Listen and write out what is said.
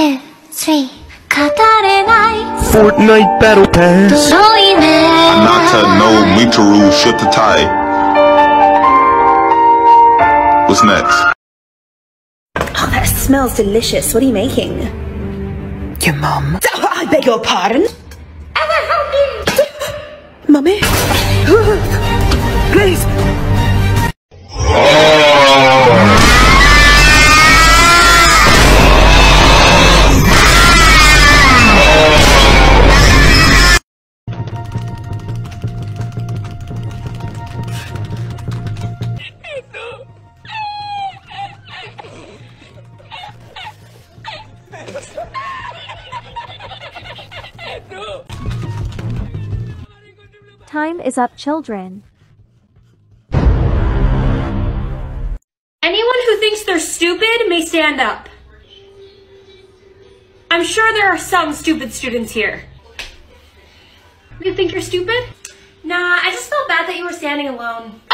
2, 3, Fortnite Battle Pass. Anata no Mitaru Shutatai. What's next? Oh, that smells delicious. What are you making? Your mum. Oh, I beg your pardon? Mummy? Please! Time is up, children. Anyone who thinks they're stupid may stand up. I'm sure there are some stupid students here. You think you're stupid? Nah, I just felt bad that you were standing alone.